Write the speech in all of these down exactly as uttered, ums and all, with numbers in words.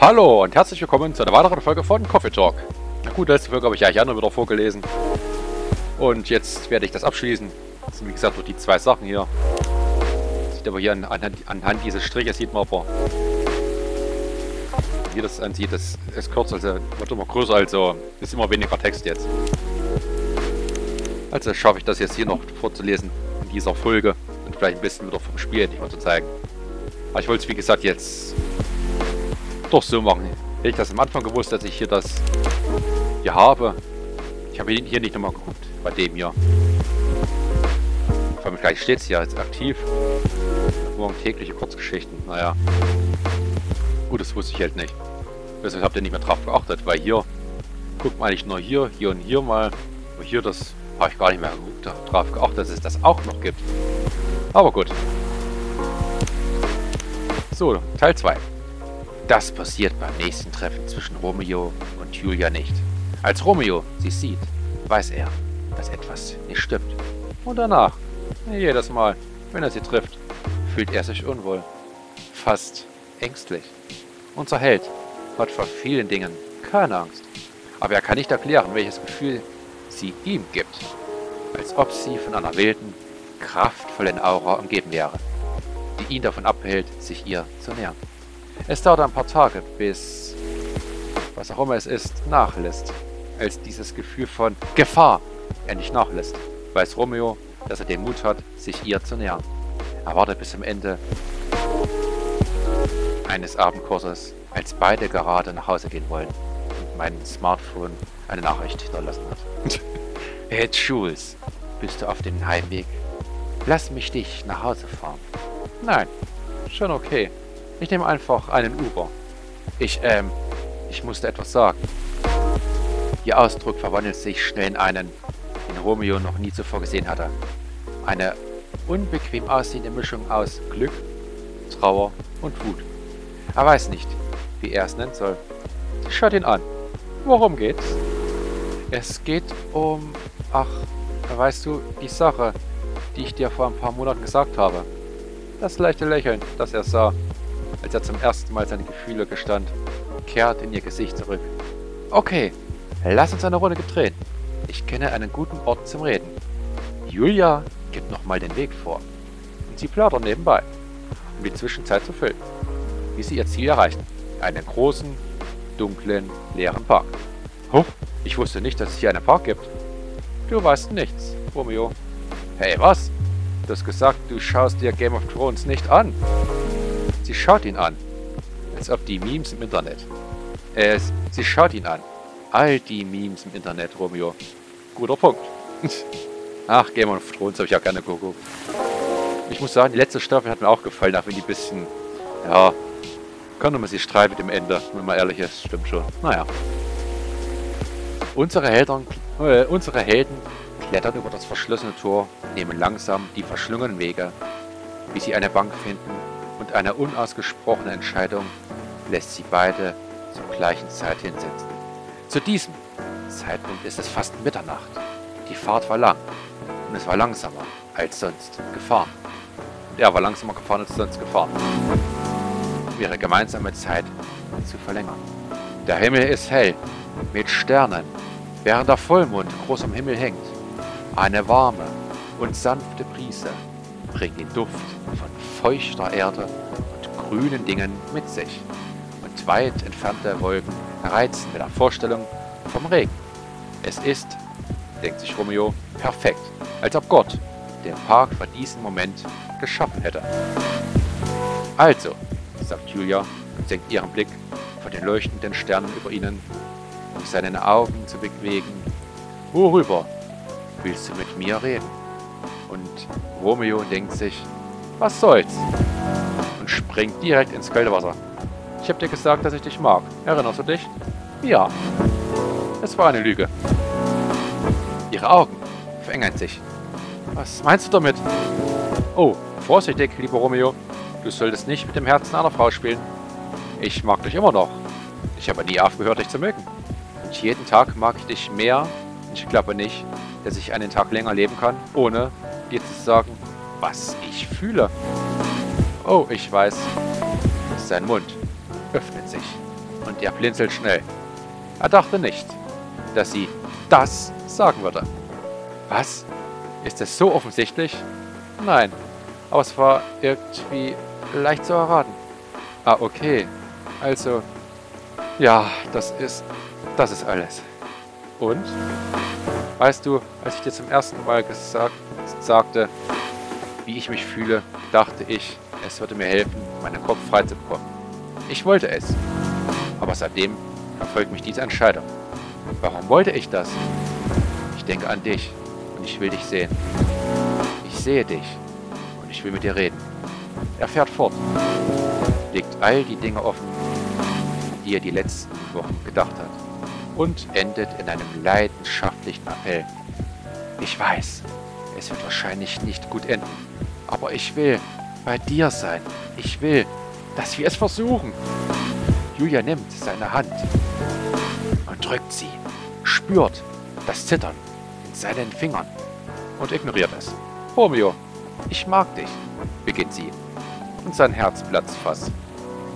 Hallo und herzlich willkommen zu einer weiteren Folge von Coffee Talk. Na gut, letzte Folge habe ich ja hier wieder vorgelesen. Und jetzt werde ich das abschließen. Das sind wie gesagt nur die zwei Sachen hier. Das sieht aber hier an, anhand, anhand dieses Striches sieht man aber. Wie das ansieht, das ist kürzer, also wird immer größer, also ist immer weniger Text jetzt. Also schaffe ich das jetzt hier noch vorzulesen in dieser Folge und vielleicht ein bisschen wieder vom Spiel nicht mal zu zeigen. Aber ich wollte es wie gesagt jetzt doch so machen. Hätte ich das am Anfang gewusst, dass ich hier das hier habe. Ich habe hier nicht nochmal geguckt bei dem hier. Vor allem gleich steht es hier jetzt aktiv. Morgen tägliche Kurzgeschichten, naja. Gut, das wusste ich halt nicht. Deshalb habt ihr nicht mehr drauf geachtet, weil hier guckt man eigentlich nur hier, hier und hier mal. Und hier das habe ich gar nicht mehr geguckt, drauf geachtet, dass es das auch noch gibt. Aber gut. So, Teil zwei. Das passiert beim nächsten Treffen zwischen Romeo und Julia nicht. Als Romeo sie sieht, weiß er, dass etwas nicht stimmt. Und danach, jedes Mal, wenn er sie trifft, fühlt er sich unwohl. Fast ängstlich. Unser Held hat vor vielen Dingen keine Angst. Aber er kann nicht erklären, welches Gefühl sie ihm gibt. Als ob sie von einer wilden, kraftvollen Aura umgeben wäre, die ihn davon abhält, sich ihr zu nähern. Es dauert ein paar Tage, bis, was auch immer es ist, nachlässt. Als dieses Gefühl von Gefahr endlich nachlässt, weiß Romeo, dass er den Mut hat, sich ihr zu nähern. Er wartet bis zum Ende eines Abendkurses, als beide gerade nach Hause gehen wollen und mein Smartphone eine Nachricht hinterlassen hat. Hey Jules, bist du auf dem Heimweg? Lass mich dich nach Hause fahren. Nein, schon okay. Ich nehme einfach einen Uber. Ich, ähm, ich musste etwas sagen. Ihr Ausdruck verwandelt sich schnell in einen, den Romeo noch nie zuvor gesehen hatte. Eine unbequem aussehende Mischung aus Glück, Trauer und Wut. Er weiß nicht, wie er es nennen soll. Schaut ihn an. Worum geht's? Es geht um... Ach, weißt du, die Sache, die ich dir vor ein paar Monaten gesagt habe. Das leichte Lächeln, das er sah, als er zum ersten Mal seine Gefühle gestand, kehrt in ihr Gesicht zurück. Okay, lass uns eine Runde drehen. Ich kenne einen guten Ort zum Reden. Julia gibt nochmal den Weg vor. Und sie plaudern nebenbei, um die Zwischenzeit zu füllen, wie sie ihr Ziel erreichen. Einen großen, dunklen, leeren Park. Huch, ich wusste nicht, dass es hier einen Park gibt. Du weißt nichts, Romeo. Hey, was? Du hast gesagt, du schaust dir Game of Thrones nicht an. Sie schaut ihn an, als ob die Memes im Internet. Äh, sie schaut ihn an. All die Memes im Internet, Romeo. Guter Punkt. Ach, Game of Thrones habe ich ja gerne geguckt. Ich muss sagen, die letzte Staffel hat mir auch gefallen, auch wenn die ein bisschen, ja, kann man sich streiten mit dem Ende, wenn man ehrlich ist, stimmt schon. Naja. Unsere Helden, äh, unsere Helden klettern über das verschlossene Tor, nehmen langsam die verschlungenen Wege, wie sie eine Bank finden. Und eine unausgesprochene Entscheidung lässt sie beide zur gleichen Zeit hinsetzen. Zu diesem Zeitpunkt ist es fast Mitternacht. Die Fahrt war lang und es war langsamer als sonst gefahren. Und er war langsamer gefahren als sonst gefahren, um ihre gemeinsame Zeit zu verlängern. Der Himmel ist hell mit Sternen, während der Vollmond groß am Himmel hängt. Eine warme und sanfte Brise bringt den Duft von feuchter Erde und grünen Dingen mit sich, und weit entfernte Wolken reizen mit der Vorstellung vom Regen. Es ist, denkt sich Romeo, perfekt, als ob Gott den Park für diesen Moment geschaffen hätte. Also, sagt Julia und senkt ihren Blick von den leuchtenden Sternen über ihnen, um seinen Augen zu bewegen. Worüber willst du mit mir reden? Und Romeo denkt sich, was soll's? Und springt direkt ins kalte Wasser. Ich hab dir gesagt, dass ich dich mag. Erinnerst du dich? Ja. Es war eine Lüge. Ihre Augen verengern sich. Was meinst du damit? Oh, vorsichtig, lieber Romeo. Du solltest nicht mit dem Herzen einer Frau spielen. Ich mag dich immer noch. Ich habe nie aufgehört, dich zu mögen. Und jeden Tag mag ich dich mehr. Ich glaube nicht, dass ich einen Tag länger leben kann, ohne dir zu sagen, was ich fühle. Oh, ich weiß. Sein Mund öffnet sich und er blinzelt schnell. Er dachte nicht, dass sie das sagen würde. Was? Ist das so offensichtlich? Nein, aber es war irgendwie leicht zu erraten. Ah, okay. Also, ja, das ist, das ist alles. Und? Weißt du, als ich dir zum ersten Mal gesagt, sagte, wie ich mich fühle, dachte ich, es würde mir helfen, meinen Kopf frei zu bekommen. Ich wollte es. Aber seitdem verfolgt mich diese Entscheidung. Warum wollte ich das? Ich denke an dich und ich will dich sehen. Ich sehe dich und ich will mit dir reden. Er fährt fort, legt all die Dinge offen, die er die letzten Wochen gedacht hat. Und endet in einem leidenschaftlichen Appell. Ich weiß, es wird wahrscheinlich nicht gut enden. Aber ich will bei dir sein. Ich will, dass wir es versuchen. Julia nimmt seine Hand und drückt sie, spürt das Zittern in seinen Fingern und ignoriert es. Romeo, ich mag dich, beginnt sie. Und sein Herz platzt fast.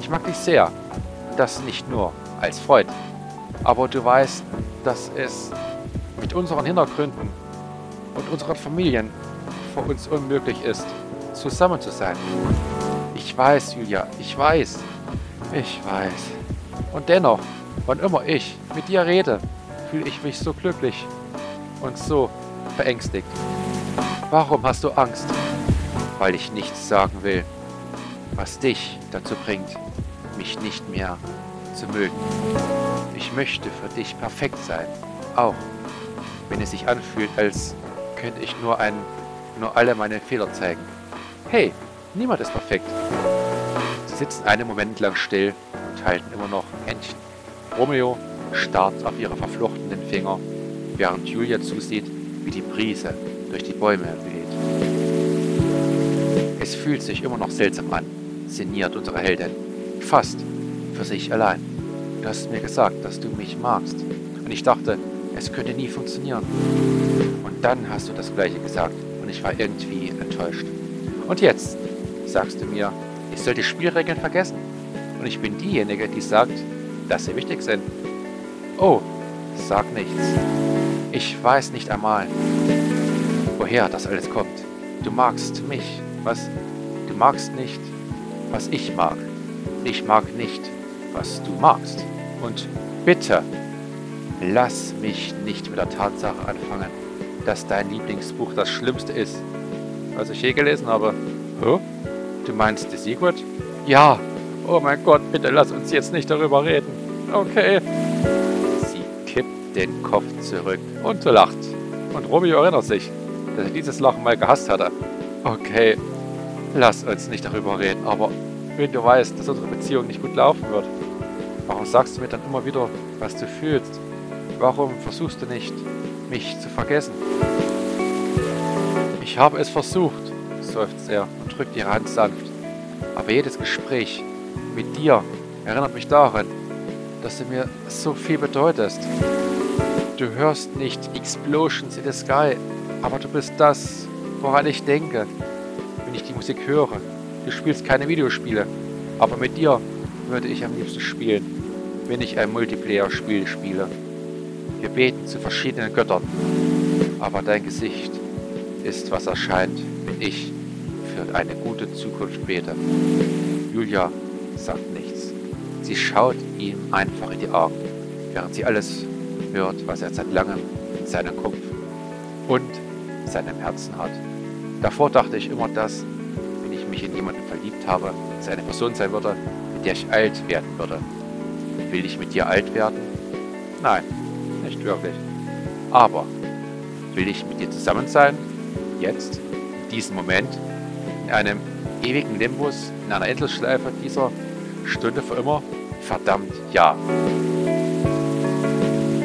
Ich mag dich sehr. Und das nicht nur als Freund. Aber du weißt, dass es mit unseren Hintergründen und unseren Familien für uns unmöglich ist, zusammen zu sein. Ich weiß, Julia, ich weiß, ich weiß. Und dennoch, wann immer ich mit dir rede, fühle ich mich so glücklich und so verängstigt. Warum hast du Angst? Weil ich nichts sagen will, was dich dazu bringt, mich nicht mehr zu mögen. Ich möchte für dich perfekt sein, auch wenn es sich anfühlt, als könnte ich nur ein, nur alle meine Fehler zeigen. Hey, niemand ist perfekt. Sie sitzen einen Moment lang still und halten immer noch Händchen. Romeo starrt auf ihre verflochtenen Finger, während Julia zusieht, wie die Brise durch die Bäume weht. Es fühlt sich immer noch seltsam an, sinniert unsere Heldin, fast für sich allein. Du hast mir gesagt, dass du mich magst. Und ich dachte, es könnte nie funktionieren. Und dann hast du das Gleiche gesagt. Und ich war irgendwie enttäuscht. Und jetzt sagst du mir, ich soll die Spielregeln vergessen. Und ich bin diejenige, die sagt, dass sie wichtig sind. Oh, sag nichts. Ich weiß nicht einmal, woher das alles kommt. Du magst mich, was? Du magst nicht, was ich mag. Ich mag nicht, was du magst. Und bitte, lass mich nicht mit der Tatsache anfangen, dass dein Lieblingsbuch das Schlimmste ist, was ich je gelesen habe. Oh? Du meinst The Secret? Ja. Oh mein Gott, bitte lass uns jetzt nicht darüber reden. Okay. Sie kippt den Kopf zurück und lacht. Und Romeo erinnert sich, dass er dieses Lachen mal gehasst hatte. Okay, lass uns nicht darüber reden, aber wenn du weißt, dass unsere Beziehung nicht gut laufen wird, warum sagst du mir dann immer wieder, was du fühlst? Warum versuchst du nicht, mich zu vergessen? Ich habe es versucht, seufzt er und drückt ihre Hand sanft. Aber jedes Gespräch mit dir erinnert mich daran, dass du mir so viel bedeutest. Du hörst nicht Explosions in the Sky, aber du bist das, woran ich denke, wenn ich die Musik höre. Du spielst keine Videospiele, aber mit dir würde ich am liebsten spielen, wenn ich ein Multiplayer-Spiel spiele. Wir beten zu verschiedenen Göttern, aber dein Gesicht ist, was erscheint, wenn ich für eine gute Zukunft bete. Julia sagt nichts. Sie schaut ihm einfach in die Augen, während sie alles hört, was er seit langem in seinem Kopf und seinem Herzen hat. Davor dachte ich immer, dass mich in jemanden verliebt habe, dass eine Person sein würde, mit der ich alt werden würde. Will ich mit dir alt werden? Nein, nicht wirklich. Aber will ich mit dir zusammen sein? Jetzt, in diesem Moment, in einem ewigen Limbus, in einer Endlosschleife dieser Stunde für immer? Verdammt, ja.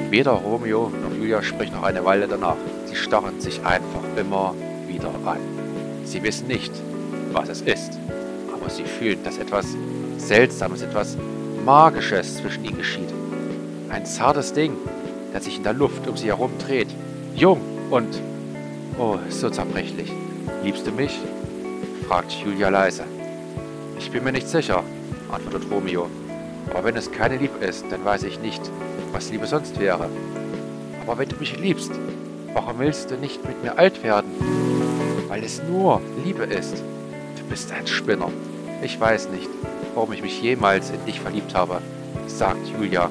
Weder Romeo noch Julia sprechen noch eine Weile danach. Sie starren sich einfach immer wieder an. Sie wissen nicht, was es ist, aber sie fühlen, dass etwas Seltsames, etwas Magisches zwischen ihnen geschieht. Ein zartes Ding, das sich in der Luft um sie herum dreht. Jung und, oh, so zerbrechlich. Liebst du mich? Fragt Julia leise. Ich bin mir nicht sicher, antwortet Romeo. Aber wenn es keine Liebe ist, dann weiß ich nicht, was Liebe sonst wäre. Aber wenn du mich liebst, warum willst du nicht mit mir alt werden? Weil es nur Liebe ist. Du bist ein Spinner. Ich weiß nicht, warum ich mich jemals in dich verliebt habe, sagt Julia.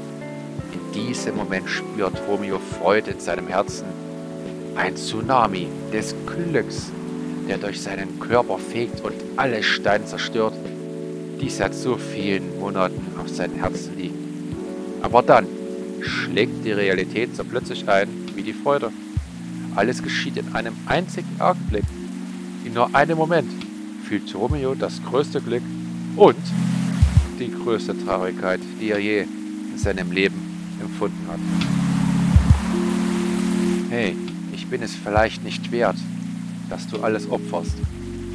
In diesem Moment spürt Romeo Freude in seinem Herzen. Ein Tsunami des Glücks, der durch seinen Körper fegt und alle Steine zerstört, die seit so vielen Monaten auf seinem Herzen liegen. Aber dann schlägt die Realität so plötzlich ein wie die Freude. Alles geschieht in einem einzigen Augenblick. In nur einem Moment fühlt Romeo das größte Glück und die größte Traurigkeit, die er je in seinem Leben empfunden hat. Hey, ich bin es vielleicht nicht wert, dass du alles opferst,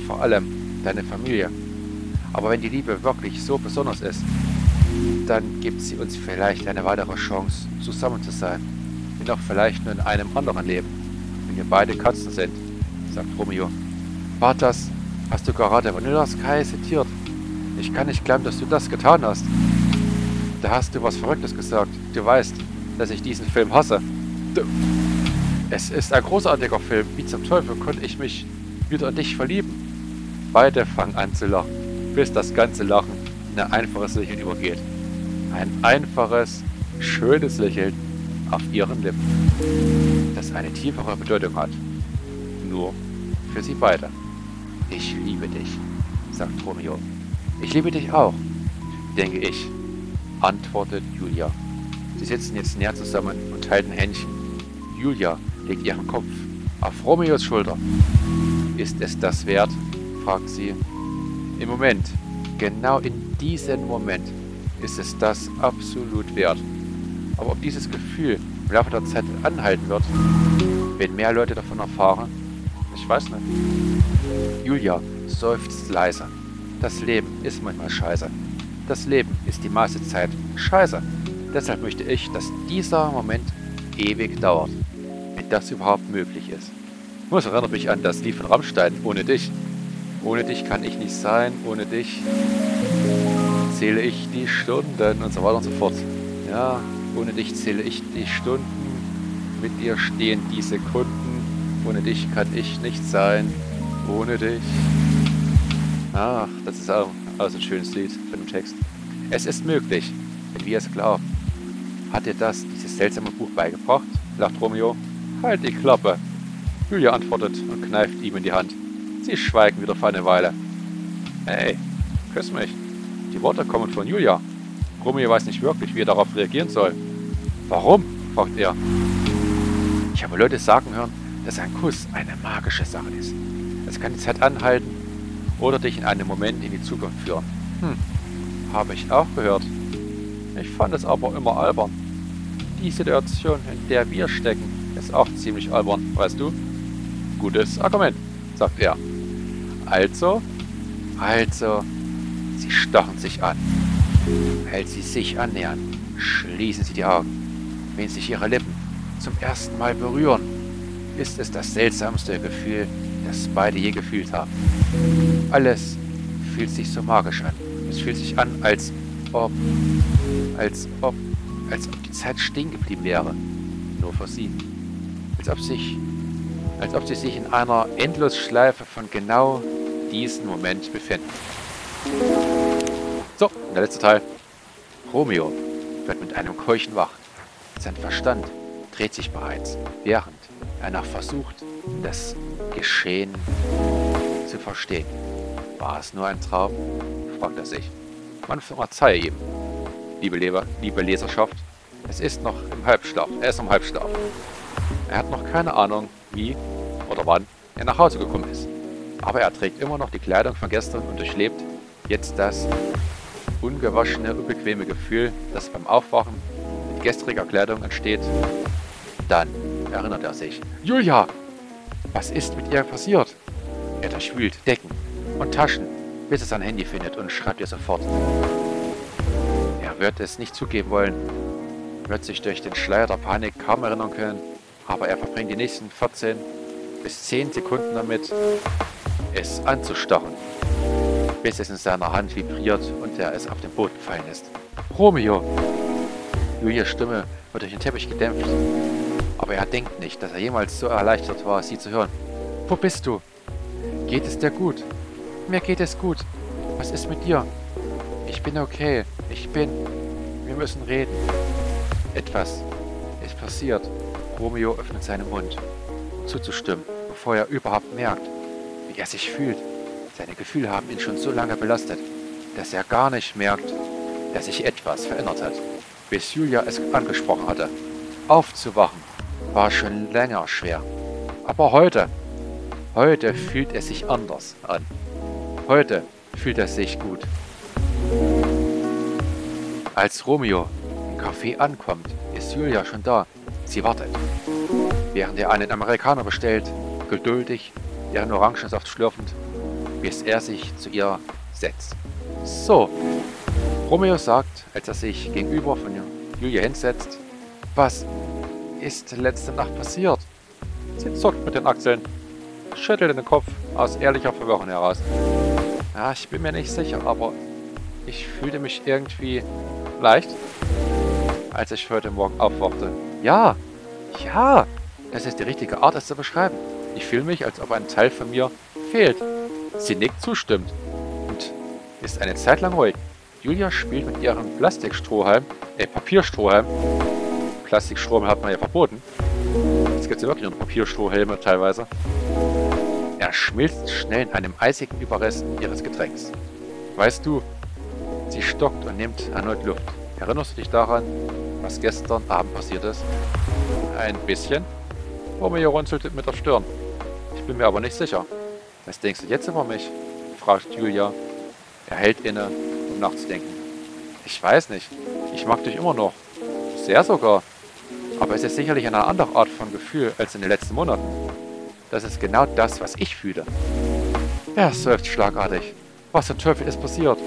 vor allem deine Familie. Aber wenn die Liebe wirklich so besonders ist, dann gibt sie uns vielleicht eine weitere Chance, zusammen zu sein. Jedoch vielleicht nur in einem anderen Leben, wenn wir beide Katzen sind, sagt Romeo. Bartas, hast du gerade Vanilla Sky zitiert? Ich kann nicht glauben, dass du das getan hast. Da hast du was Verrücktes gesagt. Du weißt, dass ich diesen Film hasse. Du. Es ist ein großartiger Film. Wie zum Teufel konnte ich mich wieder an dich verlieben? Beide fangen an zu lachen, bis das ganze Lachen in ein einfaches Lächeln übergeht. Ein einfaches, schönes Lächeln auf ihren Lippen, das eine tiefere Bedeutung hat. Nur für sie beide. Ich liebe dich, sagt Romeo. Ich liebe dich auch, denke ich, antwortet Julia. Sie sitzen jetzt näher zusammen und halten Händchen. Julia legt ihren Kopf auf Romeos Schulter. Ist es das wert? Fragt sie. Im Moment, genau in diesem Moment, ist es das absolut wert. Aber ob dieses Gefühl im Laufe der Zeit anhalten wird, wenn mehr Leute davon erfahren, ich weiß nicht. Julia seufzt leise. Das Leben ist manchmal scheiße. Das Leben ist die meiste Zeit scheiße. Deshalb möchte ich, dass dieser Moment ewig dauert, wenn das überhaupt möglich ist. Das erinnert mich an das Lied von Rammstein, ohne dich. Ohne dich kann ich nicht sein, ohne dich zähle ich die Stunden und so weiter und so fort. Ja, ohne dich zähle ich die Stunden, mit dir stehen die Sekunden, ohne dich kann ich nicht sein, ohne dich. Ach, das ist auch, auch ein schönes Lied von dem Text. Es ist möglich, wenn wir es glauben. Hat dir das, dieses seltsame Buch beigebracht? Lacht Romeo. Halt die Klappe. Julia antwortet und kneift ihm in die Hand. Sie schweigen wieder für eine Weile. Hey, küss mich. Die Worte kommen von Julia. Romeo weiß nicht wirklich, wie er darauf reagieren soll. Warum? Fragt er. Ich habe Leute sagen hören, dass ein Kuss eine magische Sache ist. Es kann die Zeit anhalten oder dich in einem Moment in die Zukunft führen. Hm, habe ich auch gehört. Ich fand es aber immer albern. Die Situation, in der wir stecken, ist auch ziemlich albern, weißt du? Gutes Argument, sagt er. Also? Also, sie starren sich an. Als sie sich annähern, schließen sie die Augen. Wenn sich ihre Lippen zum ersten Mal berühren, ist es das seltsamste Gefühl, das beide je gefühlt haben. Alles fühlt sich so magisch an. Es fühlt sich an, als ob, als ob, als ob die Zeit stehen geblieben wäre. Nur für sie. Als ob sich, als ob sie sich in einer Endlosschleife von genau diesem Moment befinden. So, der letzte Teil. Romeo wird mit einem Keuchen wach. Sein Verstand dreht sich bereits, während er noch versucht, das Geschehen zu verstehen. War es nur ein Traum? Fragt er sich. Man verzeihe ihm. Liebe, Leber, liebe Leserschaft, es ist noch im Halbschlaf. Er ist im Halbschlaf. Er hat noch keine Ahnung, wie oder wann er nach Hause gekommen ist. Aber er trägt immer noch die Kleidung von gestern und durchlebt jetzt das ungewaschene, unbequeme Gefühl, das beim Aufwachen mit gestriger Kleidung entsteht. Dann erinnert er sich. Julia! Was ist mit ihr passiert? Er durchwühlt Decken und Taschen, bis er sein Handy findet und schreibt ihr sofort. Er wird es nicht zugeben wollen, wird sich durch den Schleier der Panik kaum erinnern können, aber er verbringt die nächsten vierzehn bis zehn Sekunden damit, es anzustochen, bis es in seiner Hand vibriert und er es auf den Boden fallen lässt. Romeo! Julias Stimme wird durch den Teppich gedämpft. Aber er denkt nicht, dass er jemals so erleichtert war, sie zu hören. Wo bist du? Geht es dir gut? Mir geht es gut. Was ist mit dir? Ich bin okay. Ich bin... Wir müssen reden. Etwas ist passiert. Romeo öffnet seinen Mund, um zuzustimmen, bevor er überhaupt merkt, wie er sich fühlt. Seine Gefühle haben ihn schon so lange belastet, dass er gar nicht merkt, dass sich etwas verändert hat, bis Julia es angesprochen hatte. Aufzuwachen war schon länger schwer. Aber heute, heute fühlt es sich anders an. Heute fühlt es sich gut. Als Romeo im Café ankommt, ist Julia schon da. Sie wartet. Während er einen Amerikaner bestellt, geduldig, ihren Orangensaft schlürfend, bis er sich zu ihr setzt. So. Romeo sagt, als er sich gegenüber von Julia hinsetzt, was ist letzte Nacht passiert? Sie zuckt mit den Achseln, schüttelt den Kopf aus ehrlicher Verwirrung heraus. Ja, ich bin mir nicht sicher, aber ich fühlte mich irgendwie leicht, als ich heute Morgen aufwachte. Ja, ja, das ist die richtige Art, es zu beschreiben. Ich fühle mich, als ob ein Teil von mir fehlt. Sie nickt zustimmt und ist eine Zeit lang ruhig. Julia spielt mit ihrem Plastikstrohhalm, äh, Papierstrohhalm. Plastikstrohhalm hat man ja verboten. Es gibt ja wirklich nur Papierstrohhelme teilweise. Er schmilzt schnell in einem eisigen Überrest ihres Getränks. Weißt du, sie stockt und nimmt erneut Luft. Erinnerst du dich daran, was gestern Abend passiert ist? Ein bisschen. Romeo runzelt mit der Stirn. Ich bin mir aber nicht sicher. Was denkst du jetzt über mich? Fragt Julia. Er hält inne, um nachzudenken. Ich weiß nicht. Ich mag dich immer noch. Sehr sogar. Aber es ist sicherlich eine andere Art von Gefühl als in den letzten Monaten. Das ist genau das, was ich fühle. Er seufzt schlagartig. Was zum Teufel ist passiert?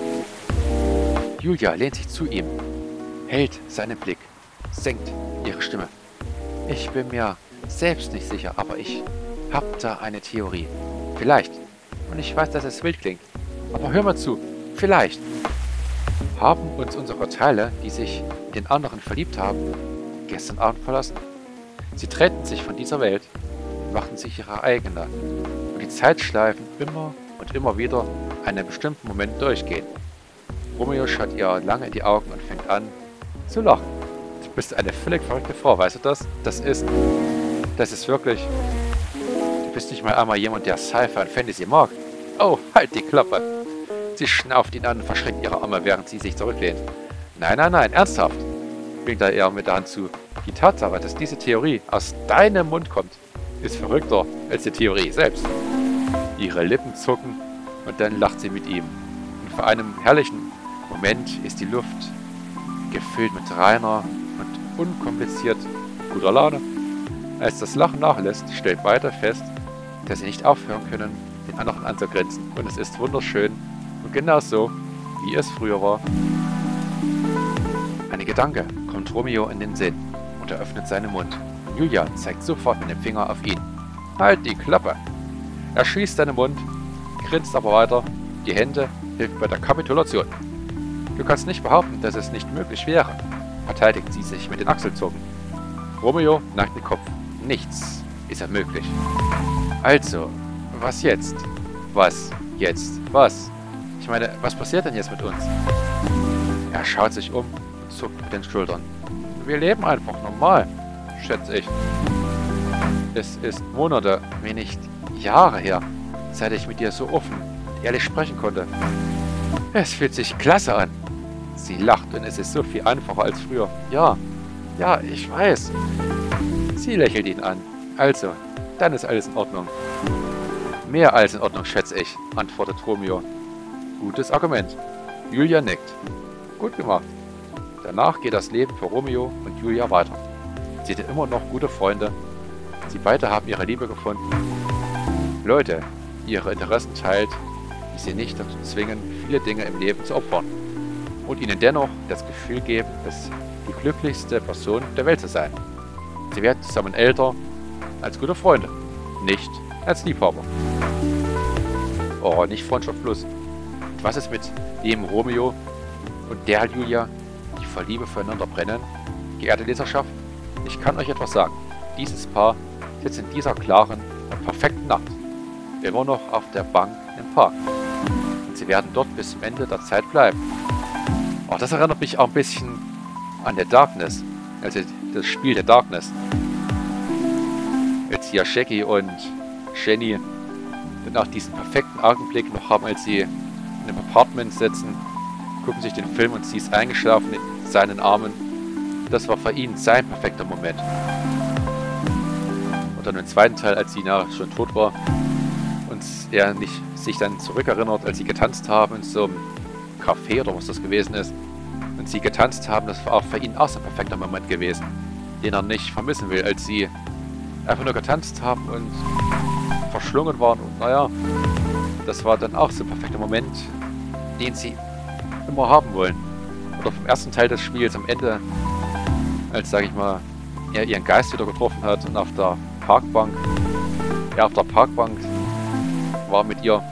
Julia lehnt sich zu ihm, hält seinen Blick, senkt ihre Stimme. Ich bin mir selbst nicht sicher, aber ich habe da eine Theorie. Vielleicht. Und ich weiß, dass es wild klingt. Aber hör mal zu. Vielleicht haben uns unsere Teile, die sich in den anderen verliebt haben, gestern Abend verlassen. Sie trennten sich von dieser Welt und machten sich ihre eigene. Und die Zeitschleifen immer und immer wieder einen bestimmten Moment durchgehen. Romeo schaut ihr lange in die Augen und fängt an zu lachen. Du bist eine völlig verrückte Frau, weißt du das? Das ist... Das ist wirklich... Du bist nicht mal einmal jemand, der Sci-Fi und Fantasy mag. Oh, halt die Klappe. Sie schnauft ihn an und verschränkt ihre Arme, während sie sich zurücklehnt. Nein, nein, nein, ernsthaft, winkt er ihr mit der Hand zu. Die Tatsache, dass diese Theorie aus deinem Mund kommt, ist verrückter als die Theorie selbst. Ihre Lippen zucken und dann lacht sie mit ihm. Und vor einem herrlichen Moment ist die Luft gefüllt mit reiner und unkompliziert guter Laune. Als das Lachen nachlässt, stellt weiter fest, dass sie nicht aufhören können, den anderen anzugrenzen. Und es ist wunderschön und genauso, wie es früher war. Ein Gedanke kommt Romeo in den Sinn und er öffnet seinen Mund. Julia zeigt sofort mit dem Finger auf ihn. Halt die Klappe! Er schließt seinen Mund, grinst aber weiter. Die Hände hilft bei der Kapitulation. Du kannst nicht behaupten, dass es nicht möglich wäre, verteidigt sie sich mit den Achselzucken. Romeo neigt den Kopf. Nichts ist unmöglich. Also, was jetzt? Was jetzt? Was? Ich meine, was passiert denn jetzt mit uns? Er schaut sich um und zuckt mit den Schultern. Wir leben einfach normal, schätze ich. Es ist Monate, wenn nicht Jahre her, seit ich mit dir so offen und ehrlich sprechen konnte. Es fühlt sich klasse an. Sie lacht und es ist so viel einfacher als früher. Ja, ja, ich weiß. Sie lächelt ihn an. Also, dann ist alles in Ordnung. Mehr als in Ordnung, schätze ich, antwortet Romeo. Gutes Argument. Julia nickt. Gut gemacht. Danach geht das Leben für Romeo und Julia weiter. Sie sind immer noch gute Freunde. Sie beide haben ihre Liebe gefunden. Leute, die ihre Interessen teilt, die sie nicht dazu zwingen, viele Dinge im Leben zu opfern. Und ihnen dennoch das Gefühl geben, dass die glücklichste Person der Welt zu sein. Sie werden zusammen älter, als gute Freunde, nicht als Liebhaber. Oh, nicht Freundschaft plus. Und was ist mit dem Romeo und der Julia, voll Liebe füreinander brennen. Geehrte Leserschaft, ich kann euch etwas sagen. Dieses Paar sitzt in dieser klaren und perfekten Nacht immer noch auf der Bank im Park. Und sie werden dort bis zum Ende der Zeit bleiben. Auch das erinnert mich auch ein bisschen an The Darkness, also das Spiel The Darkness. Als hier Shaggy und Jenny nach diesem perfekten Augenblick noch haben, als sie in einem Apartment sitzen, gucken sich den Film und sie ist eingeschlafen in seinen Armen. Das war für ihn sein perfekter Moment. Und dann im zweiten Teil, als sie nachher schon tot war und er nicht, sich dann zurückerinnert, als sie getanzt haben in so einem Café oder was das gewesen ist, und sie getanzt haben, das war auch für ihn auch so ein perfekter Moment gewesen, den er nicht vermissen will, als sie einfach nur getanzt haben und verschlungen waren. Und naja, das war dann auch so ein perfekter Moment, den sie immer haben wollen. Oder vom ersten Teil des Spiels am Ende, als, sage ich mal, er ihren Geist wieder getroffen hat und auf der Parkbank, er auf der Parkbank war mit ihr,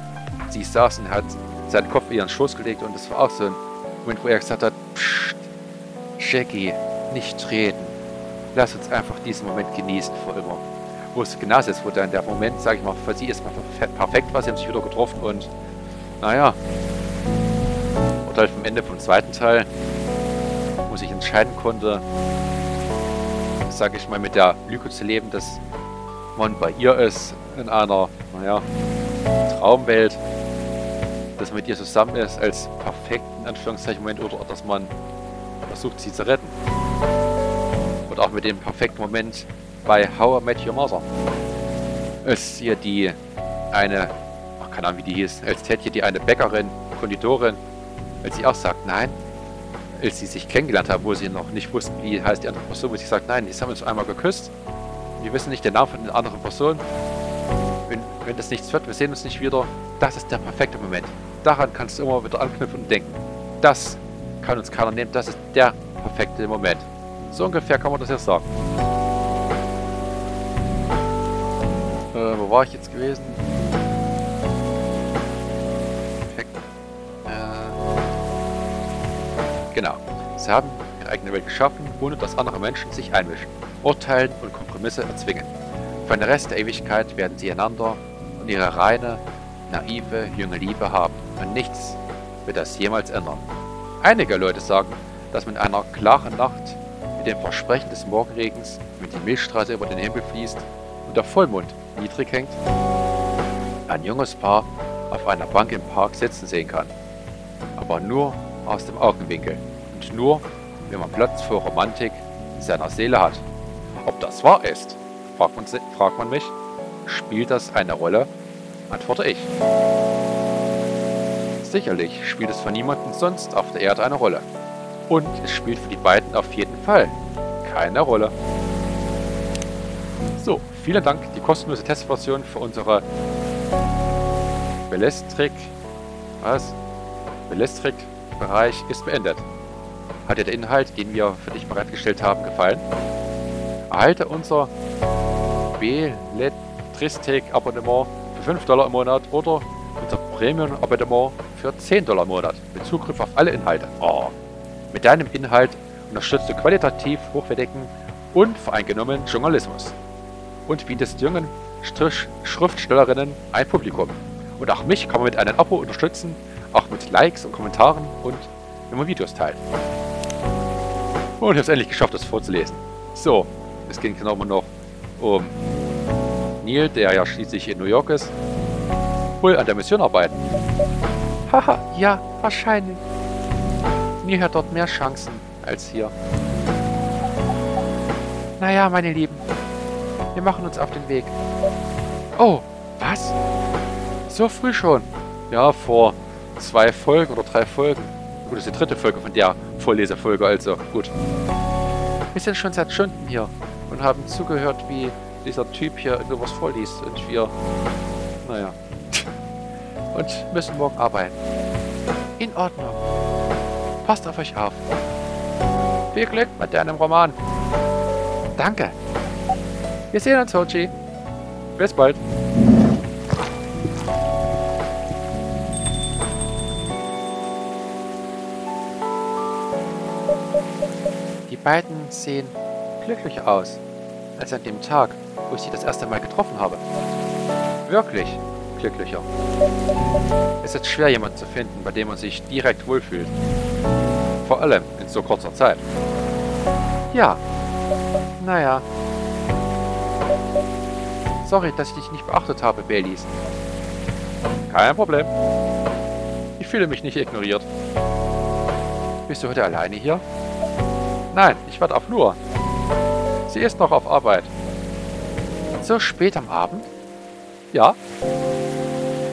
sie saß und hat seinen Kopf in ihren Schoß gelegt, und das war auch so ein Moment, wo er gesagt hat, Psst, Jackie, nicht reden. Lass uns einfach diesen Moment genießen für immer. Wo es genauso ist, wo dann der Moment, sage ich mal, für sie ist mal perfekt war, sie haben sich wieder getroffen und naja. Und halt am Ende vom zweiten Teil, wo sich entscheiden konnte, sage ich mal, mit der Lüge zu leben, dass man bei ihr ist, in einer, naja, Traumwelt, dass man mit ihr zusammen ist, als perfekten Anführungszeichen Moment, oder dass man versucht, sie zu retten. Und auch mit dem perfekten Moment bei How I Met Your Mother. Als hier die eine, ach, keine Ahnung, wie die hieß, als Ted hier die eine Bäckerin, Konditorin, als sie auch sagt, nein, als sie sich kennengelernt haben, wo sie noch nicht wussten, wie heißt die andere Person, wo sie sagt, nein, jetzt haben wir uns einmal geküsst, wir wissen nicht den Namen von der anderen Person, wenn, wenn das nichts wird, wir sehen uns nicht wieder, das ist der perfekte Moment. Daran kannst du immer wieder anknüpfen und denken, das kann uns keiner nehmen, das ist der perfekte Moment. So ungefähr kann man das jetzt sagen. Äh, wo war ich jetzt gewesen? Perfekt. Äh, genau. Sie haben ihre eigene Welt geschaffen, ohne dass andere Menschen sich einmischen, urteilen und Kompromisse erzwingen. Für den Rest der Ewigkeit werden sie einander und ihre reine, naive, junge Liebe haben. Und nichts wird das jemals ändern. Einige Leute sagen, dass mit einer klaren Nacht, mit dem Versprechen des Morgenregens, mit die Milchstraße über den Himmel fließt und der Vollmond niedrig hängt, ein junges Paar auf einer Bank im Park sitzen sehen kann. Aber nur aus dem Augenwinkel und nur, wenn man Platz für Romantik in seiner Seele hat. Ob das wahr ist, fragt man, fragt man mich. Spielt das eine Rolle? Antworte ich. Sicherlich spielt es für niemanden sonst auf der Erde eine Rolle. Und es spielt für die beiden auf jeden Fall keine Rolle. So, vielen Dank, die kostenlose Testversion für unsere Belestrik. Was? Belestrik-Bereich ist beendet. Hat dir der Inhalt, den wir für dich bereitgestellt haben, gefallen? Erhalte unser Belestrik-Abonnement für fünf Dollar im Monat oder unser Premium-Abonnement für zehn Dollar im Monat mit Zugriff auf alle Inhalte. Oh. Mit deinem Inhalt unterstützt du qualitativ hochwertigen, unvoreingenommenen Journalismus und bietest jungen Strich Schriftstellerinnen ein Publikum. Und auch mich kann man mit einem Abo unterstützen, auch mit Likes und Kommentaren und wenn man Videos teilt. Und ich habe es endlich geschafft, das vorzulesen. So, es ging genau noch um Neil, der ja schließlich in New York ist, wohl an der Mission arbeiten. Haha, ja, wahrscheinlich. Neil hat dort mehr Chancen als hier. Naja, meine Lieben, wir machen uns auf den Weg. Oh, was? So früh schon? Ja, vor zwei Folgen oder drei Folgen. Gut, das ist die dritte Folge von der Vorleserfolge, also gut. Wir sind schon seit Stunden hier und haben zugehört, wie dieser Typ hier irgendwas vorliest. Und wir, naja, und müssen morgen arbeiten. In Ordnung. Passt auf euch auf. Viel Glück mit deinem Roman. Danke. Wir sehen uns, Toge. Bis bald. sehen glücklich aus, als an dem Tag, wo ich sie das erste Mal getroffen habe. Wirklich glücklicher. Es ist schwer, jemanden zu finden, bei dem man sich direkt wohlfühlt. Vor allem in so kurzer Zeit. Ja. Naja. Sorry, dass ich dich nicht beachtet habe, Baileys. Kein Problem. Ich fühle mich nicht ignoriert. Bist du heute alleine hier? Nein, ich warte auf Lua. Sie ist noch auf Arbeit. So spät am Abend? Ja.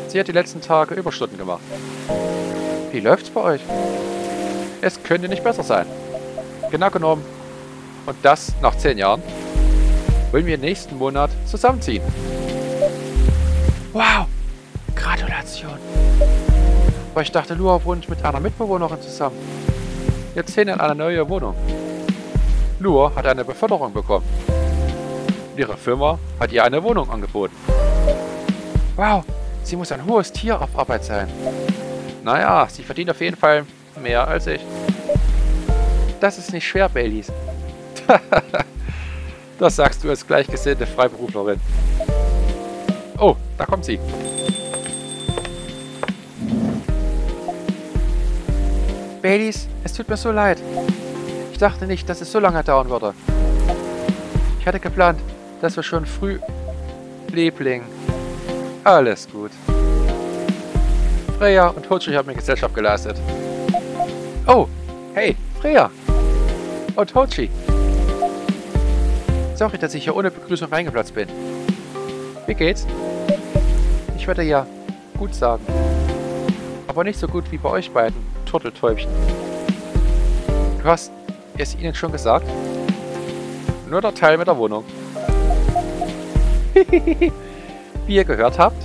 Sie hat die letzten Tage Überstunden gemacht. Wie läuft's bei euch? Es könnte nicht besser sein. Genau genommen. Und das nach zehn Jahren. Wollen wir nächsten Monat zusammenziehen. Wow. Gratulation. Aber ich dachte, Lua wohnt mit einer Mitbewohnerin zusammen. Wir ziehen in eine neue Wohnung. Lua hat eine Beförderung bekommen. Ihre Firma hat ihr eine Wohnung angeboten. Wow, sie muss ein hohes Tier auf Arbeit sein. Naja, sie verdient auf jeden Fall mehr als ich. Das ist nicht schwer, Baileys. Das sagst du als gleichgesinnte Freiberuflerin. Oh, da kommt sie. Baileys, es tut mir so leid. Ich dachte nicht, dass es so lange dauern würde. Ich hatte geplant, dass wir schon früh... Liebling. Alles gut. Freya und Hutschig haben mir Gesellschaft geleistet. Oh, hey, Freya. Und Hutschig. Sorry, dass ich hier ohne Begrüßung reingeplatzt bin. Wie geht's? Ich würde ja gut sagen. Aber nicht so gut wie bei euch beiden, Turteltäubchen. Du hast es ihnen schon gesagt? Nur der Teil mit der Wohnung. Wie ihr gehört habt,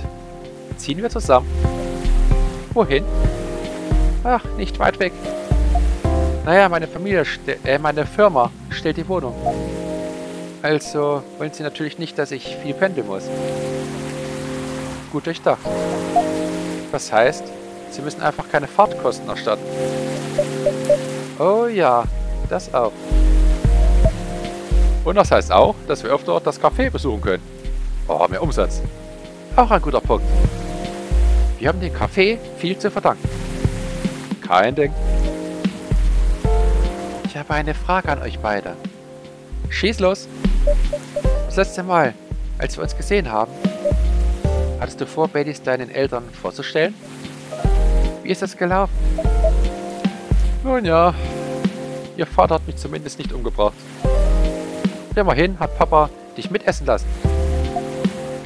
ziehen wir zusammen. Wohin? Ach, nicht weit weg. Naja, meine Familie, äh, meine Firma stellt die Wohnung. Also wollen sie natürlich nicht, dass ich viel pendeln muss. Gut durchdacht. Das heißt, sie müssen einfach keine Fahrtkosten erstatten. Oh ja, das auch. Und das heißt auch, dass wir öfter das Café besuchen können. Oh, mehr Umsatz. Auch ein guter Punkt. Wir haben dem Café viel zu verdanken. Kein Ding. Ich habe eine Frage an euch beide. Schieß los. Das letzte Mal, als wir uns gesehen haben, hattest du vor, Baileys deinen Eltern vorzustellen? Wie ist das gelaufen? Nun ja, ihr Vater hat mich zumindest nicht umgebracht. Immerhin hat Papa dich mitessen lassen.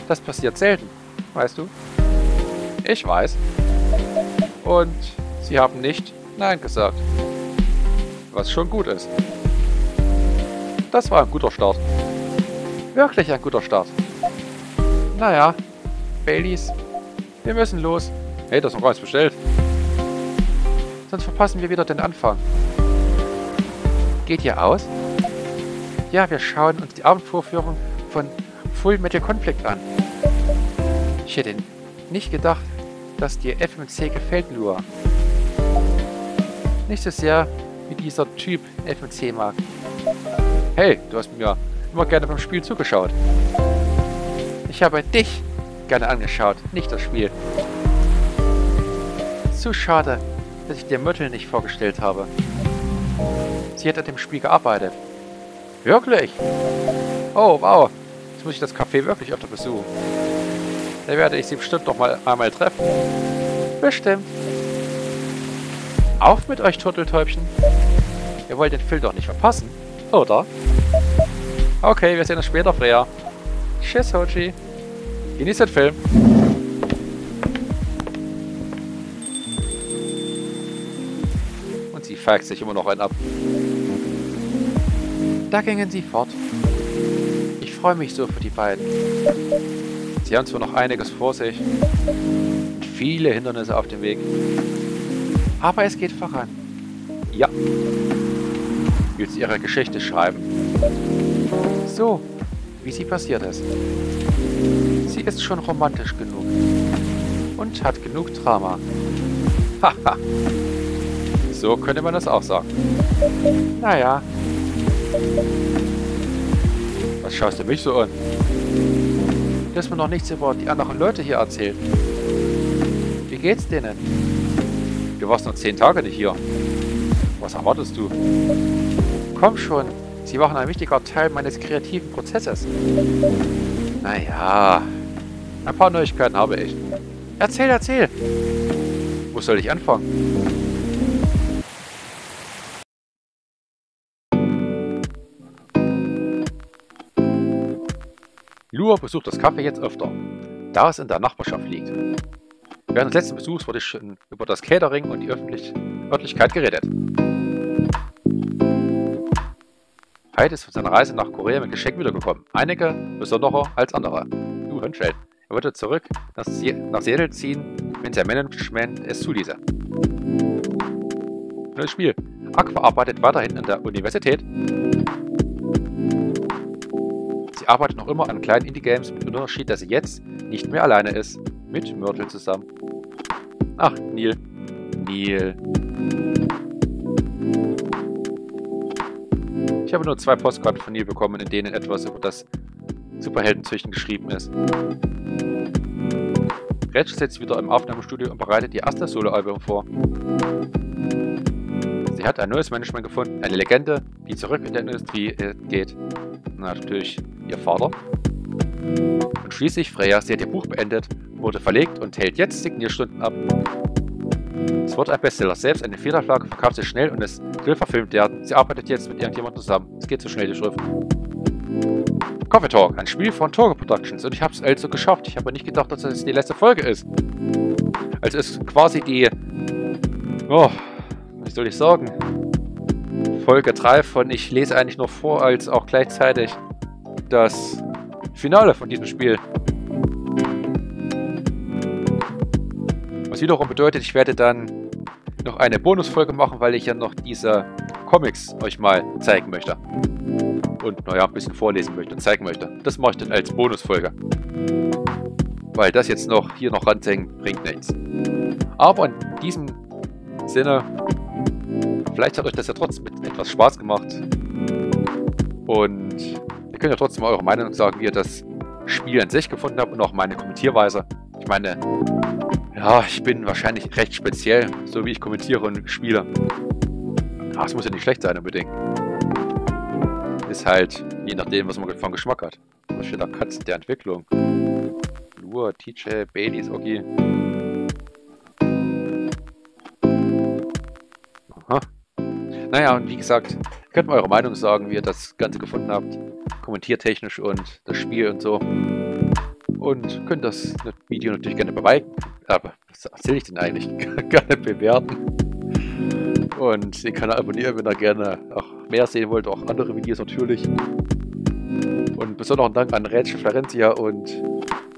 Das passiert selten, weißt du? Ich weiß. Und sie haben nicht Nein gesagt. Was schon gut ist. Das war ein guter Start. Wirklich ein guter Start. Naja, Baileys, wir müssen los. Hey, das ist noch gar nichts bestellt. Sonst verpassen wir wieder den Anfang. Geht ihr aus? Ja, wir schauen uns die Abendvorführung von Full Metal Conflict an. Ich hätte nicht gedacht, dass dir F M C gefällt, Lua. Nicht so sehr, wie dieser Typ F M C mag. Hey, du hast mir immer gerne beim Spiel zugeschaut. Ich habe dich gerne angeschaut, nicht das Spiel. Zu schade, dass ich dir Möttel nicht vorgestellt habe. Sie hat an dem Spiel gearbeitet. Wirklich? Oh, wow. Jetzt muss ich das Café wirklich öfter besuchen. Da werde ich sie bestimmt noch mal einmal treffen. Bestimmt. Auf mit euch, Turteltäubchen. Ihr wollt den Film doch nicht verpassen, oder? Okay, wir sehen uns später, Freya. Tschüss, Hoji. Genießt den Film. Und sie feigt sich immer noch einen ab. Da gingen sie fort. Ich freue mich so für die beiden. Sie haben zwar noch einiges vor sich und viele Hindernisse auf dem Weg, aber es geht voran. Ja. Will sie ihre Geschichte schreiben. So, wie sie passiert ist. Sie ist schon romantisch genug und hat genug Drama. Haha. So könnte man das auch sagen. Naja. Was schaust du mich so an? Du hast mir noch nichts über die anderen Leute hier erzählt. Wie geht's denen? Du warst noch zehn Tage nicht hier. Was erwartest du? Komm schon, sie waren ein wichtiger Teil meines kreativen Prozesses. Naja, ein paar Neuigkeiten habe ich. Erzähl, erzähl! Wo soll ich anfangen? Lua besucht das Café jetzt öfter, da es in der Nachbarschaft liegt. Während des letzten Besuchs wurde schon über das Catering und die Öffentlich Öffentlichkeit geredet. Hyde ist von seiner Reise nach Korea mit Geschenken wiedergekommen. Einige besonderer als andere. Du Hönschel. Er würde zurück nach, Sie nach Seattle ziehen, wenn sein Management es zuließe. Neues Spiel. Aqua arbeitet weiterhin an der Universität. Arbeitet noch immer an kleinen Indie-Games mit dem Unterschied, dass sie jetzt nicht mehr alleine ist. Mit Myrtle zusammen. Ach, Neil. Neil. Ich habe nur zwei Postkarten von Neil bekommen, in denen etwas über das Superheldenzüchten geschrieben ist. Reg sitzt wieder im Aufnahmestudio und bereitet ihr erstes Solo-Album vor. Sie hat ein neues Management gefunden, eine Legende, die zurück in die Industrie geht. Natürlich ihr Vater. Und schließlich Freya, sie hat ihr Buch beendet, wurde verlegt und hält jetzt Signierstunden ab. Es wurde ein Bestseller, selbst eine Federflagge verkauft sich schnell und es will verfilmt werden. Sie arbeitet jetzt mit irgendjemandem zusammen. Es geht so schnell, die Schrift. Coffee Talk, ein Spiel von Toge Productions und ich habe es also geschafft. Ich habe nicht gedacht, dass das die letzte Folge ist. Also es ist quasi die... Oh, was soll ich sagen? Folge drei von ich lese eigentlich nur vor, als auch gleichzeitig das Finale von diesem Spiel. Was wiederum bedeutet, ich werde dann noch eine Bonusfolge machen, weil ich ja noch diese Comics euch mal zeigen möchte. Und naja, ein bisschen vorlesen möchte und zeigen möchte. Das mache ich dann als Bonusfolge. Weil das jetzt noch hier noch ranzählen bringt nichts. Aber in diesem Sinne... Vielleicht hat euch das ja trotzdem etwas Spaß gemacht und ihr könnt ja trotzdem mal eure Meinung sagen, wie ihr das Spiel an sich gefunden habt und auch meine Kommentierweise. Ich meine, ja, ich bin wahrscheinlich recht speziell, so wie ich kommentiere und spiele. Aber es muss ja nicht schlecht sein unbedingt. Ist halt je nachdem, was man von Geschmack hat. Was steht da? Katzen der Entwicklung. Lua, T J, Baileys, okay. Aha. Naja, und wie gesagt, könnt mal eure Meinung sagen, wie ihr das Ganze gefunden habt, kommentiertechnisch und das Spiel und so. Und könnt das Video natürlich gerne bewerten. Aber was erzähle ich denn eigentlich? Gerne bewerten. Und den Kanal abonnieren, wenn ihr gerne auch mehr sehen wollt, auch andere Videos natürlich. Und besonderen Dank an Reg, Florencia und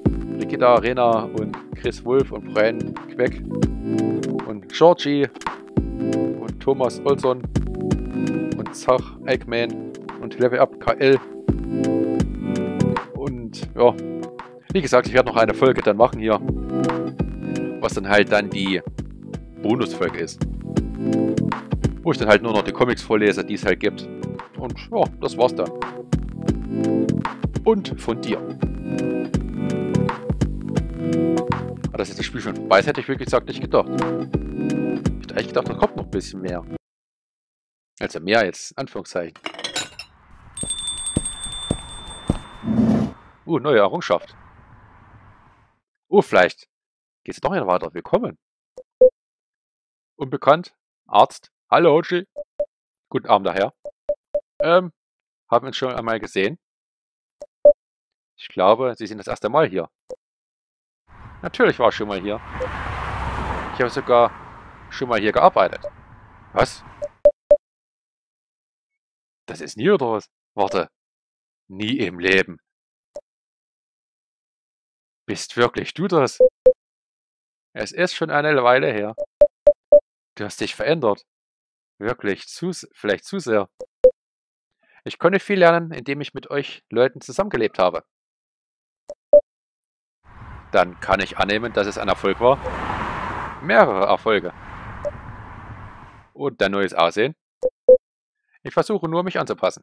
Brigitta, Rena und Chris Wolf und Brian Queck und Georgie und Thomas Olson. Zach, Eggman und Level Up K L. Und ja, wie gesagt, ich werde noch eine Folge dann machen hier, was dann halt dann die Bonusfolge ist, wo ich dann halt nur noch die Comics vorlese, die es halt gibt. Und ja, das war's dann. Und von dir. War das jetzt das Spiel schon vorbei ist, hätte ich wirklich gesagt nicht gedacht. Ich hätte eigentlich gedacht, da kommt noch ein bisschen mehr. Also mehr jetzt, Anführungszeichen. Uh, neue Errungenschaft. Uh, vielleicht geht's doch wieder weiter. Willkommen. Unbekannt, Arzt. Hallo, Hoji. Guten Abend, daher. Ähm, haben wir uns schon einmal gesehen? Ich glaube, Sie sind das erste Mal hier. Natürlich war ich schon mal hier. Ich habe sogar schon mal hier gearbeitet. Was? Das ist nie oder was? Warte. Nie im Leben. Bist wirklich du das? Es ist schon eine Weile her. Du hast dich verändert. Wirklich, zu, vielleicht zu sehr. Ich konnte viel lernen, indem ich mit euch Leuten zusammengelebt habe. Dann kann ich annehmen, dass es ein Erfolg war. Mehrere Erfolge. Und dein neues Aussehen. Ich versuche nur, mich anzupassen.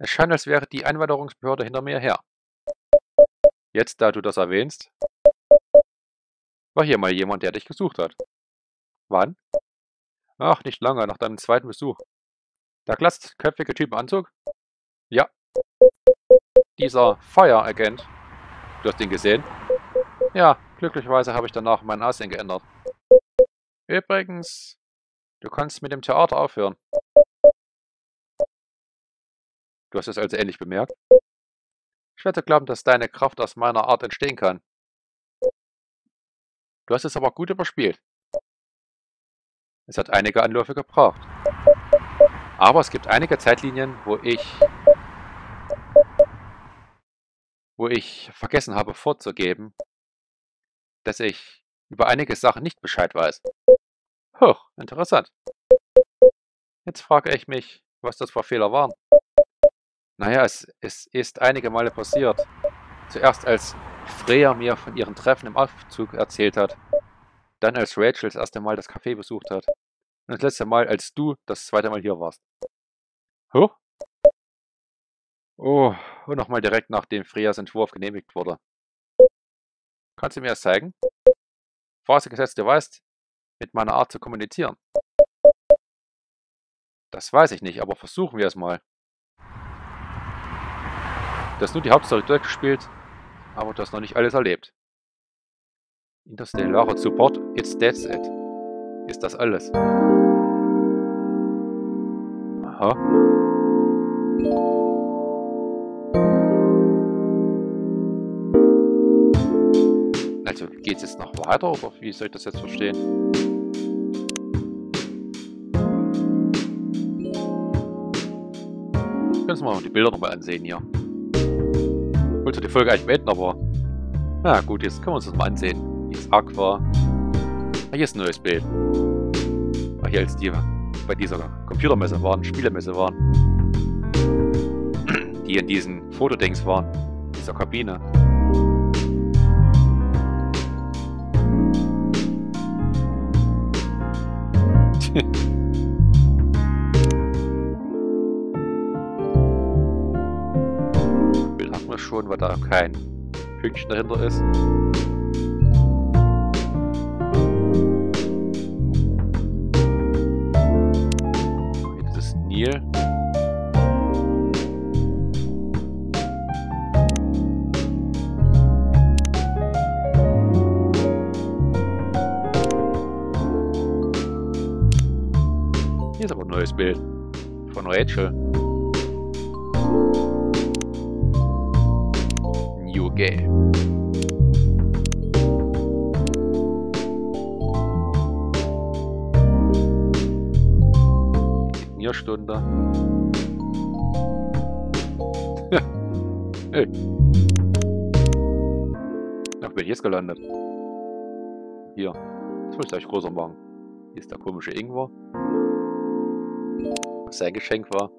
Es scheint, als wäre die Einwanderungsbehörde hinter mir her. Jetzt, da du das erwähnst, war hier mal jemand, der dich gesucht hat. Wann? Ach, nicht lange, nach deinem zweiten Besuch. Der glatzköpfige Typ im Anzug? Ja. Dieser Feueragent. Du hast ihn gesehen? Ja, glücklicherweise habe ich danach mein Aussehen geändert. Übrigens, du kannst mit dem Theater aufhören. Du hast es also ähnlich bemerkt? Ich werde glauben, dass deine Kraft aus meiner Art entstehen kann. Du hast es aber gut überspielt. Es hat einige Anläufe gebraucht. Aber es gibt einige Zeitlinien, wo ich... wo ich vergessen habe vorzugeben, dass ich über einige Sachen nicht Bescheid weiß. Hoch, interessant. Jetzt frage ich mich, was das für Fehler waren. Naja, es, es ist einige Male passiert. Zuerst als Freya mir von ihren Treffen im Aufzug erzählt hat. Dann als Rachel das erste Mal das Café besucht hat. Und das letzte Mal, als du das zweite Mal hier warst. Hoch? Oh, und nochmal direkt nachdem Freyas Entwurf genehmigt wurde. Kannst du mir das zeigen? Vorausgesetzt, du weißt, mit meiner Art zu kommunizieren. Das weiß ich nicht, aber versuchen wir es mal. Du hast nur die Hauptstory durchgespielt, aber du hast noch nicht alles erlebt. Interstellare Support, it's that's it. Ist das alles? Aha. Also geht es jetzt noch weiter, oder wie soll ich das jetzt verstehen? Können wir uns mal die Bilder nochmal ansehen hier. Ich wollte die Folge eigentlich beenden, aber... Na gut, jetzt können wir uns das mal ansehen. Hier ist Aqua. Ah, hier ist ein neues Bild. Ah, hier als die bei dieser Computermesse waren, Spielemesse waren. Die in diesen Fotodings waren. In dieser Kabine. Schon, weil da kein Pünktchen dahinter ist. Jetzt ist Neil. Hier ist aber ein neues Bild von Rachel. Gay. Signierstunde. Hey. Ach, bin ich jetzt gelandet. Hier. Das muss ich gleich größer machen. Hier ist der komische Ingwer. Was sein Geschenk war.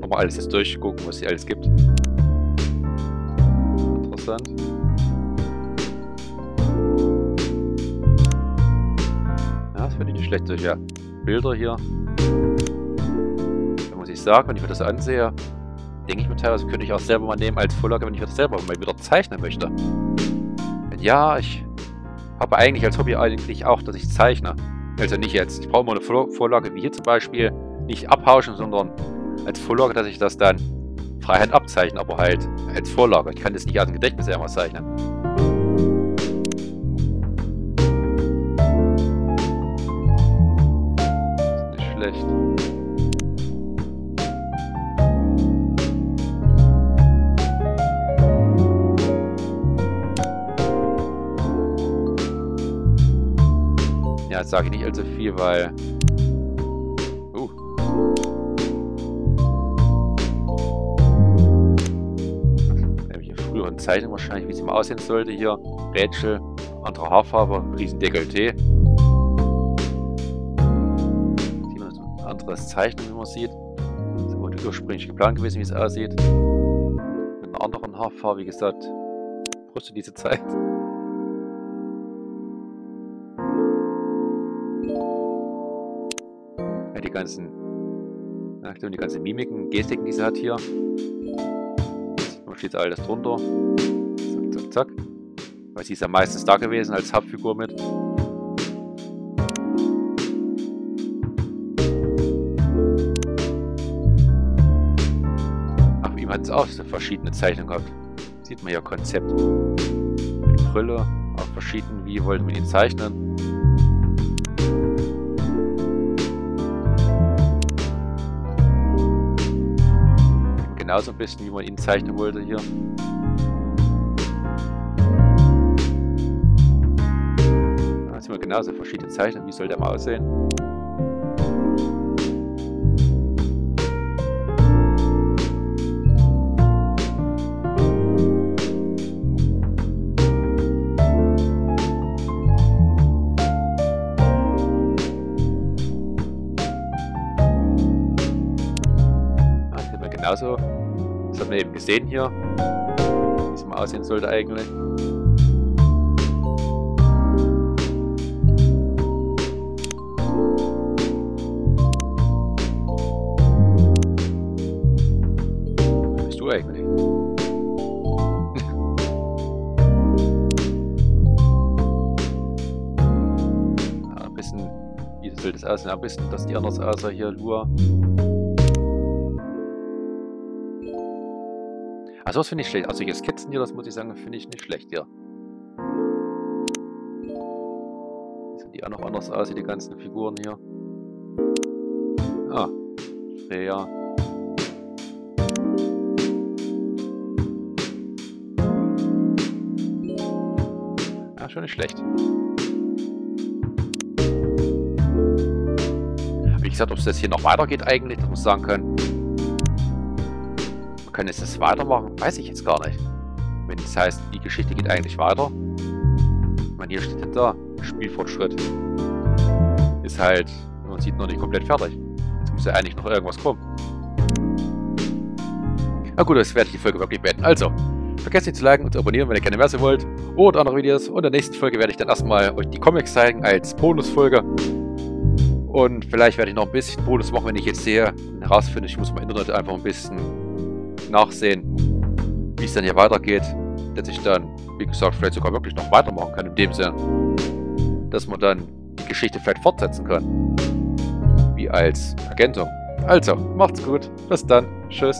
Nochmal alles jetzt durchgucken, was hier alles gibt. Interessant. Ja, das finde ich nicht schlecht, solche Bilder hier. Da muss ich sagen, wenn ich mir das ansehe, denke ich mir teilweise, könnte ich auch selber mal nehmen als Vorlage, wenn ich das selber mal wieder zeichnen möchte. Ja, ich habe eigentlich als Hobby eigentlich auch, dass ich zeichne. Also nicht jetzt. Ich brauche immer eine Vorlage, wie hier zum Beispiel. Nicht abhauschen, sondern als Vorlage, dass ich das dann Freiheit abzeichne, aber halt als Vorlage. Ich kann das nicht aus dem Gedächtnis irgendwas zeichnen. Ist nicht schlecht. Ja, jetzt sage ich nicht allzu viel, weil... Zeichnen wahrscheinlich, wie es mal aussehen sollte hier. Rätschel, andere Haarfarbe, riesen Dekolleté. Anderes Zeichnen, wie man sieht. So, ursprünglich geplant gewesen, wie es aussieht. Mit einer anderen Haarfarbe, wie gesagt, brauchst du diese Zeit. Ja, die ganzen, ja, die ganzen Mimiken, Gestiken, die sie hat hier. Da steht alles drunter. Zack, zack, zack. Weil sie ist ja meistens da gewesen als Hauptfigur mit. Hat es auch so verschiedene Zeichnungen gehabt. Sieht man ja Konzept. Mit Brille, auch verschieden, wie wollten wir ihn zeichnen. Genauso ein bisschen, wie man ihn zeichnen wollte hier. Da sind wir genauso verschiedene Zeichnungen, wie soll der mal aussehen. Also, das haben wir eben gesehen hier, wie es mal aussehen sollte eigentlich. Was bist du eigentlich? Ja, ein bisschen, wie soll das aussehen? Ein bisschen, dass die anders aussah hier, Lua. Also das finde ich schlecht. Also hier Skizzen hier, das muss ich sagen, finde ich nicht schlecht hier. Sind die auch noch anders aus, die ganzen Figuren hier. Ah, Freya. Ja, schon nicht schlecht. Wie gesagt, ob es jetzt hier noch weitergeht eigentlich, das muss ich sagen können. Können es das weitermachen? Weiß ich jetzt gar nicht. Wenn es heißt, die Geschichte geht eigentlich weiter. Man, hier steht da, Spielfortschritt. Ist halt, man sieht noch nicht komplett fertig. Jetzt muss ja eigentlich noch irgendwas kommen. Na gut, das werde ich die Folge wirklich beenden. Also, vergesst nicht zu liken und zu abonnieren, wenn ihr keine mehr sehen wollt. Oder andere Videos. Und in der nächsten Folge werde ich dann erstmal euch die Comics zeigen als Bonusfolge. Und vielleicht werde ich noch ein bisschen Bonus machen, wenn ich jetzt sehe und herausfinde, ich muss im Internet einfach ein bisschen nachsehen, wie es dann hier weitergeht, dass ich dann, wie gesagt, vielleicht sogar wirklich noch weitermachen kann, in dem Sinne, dass man dann die Geschichte vielleicht fortsetzen kann, wie als Ergänzung. Also, macht's gut, bis dann, tschüss.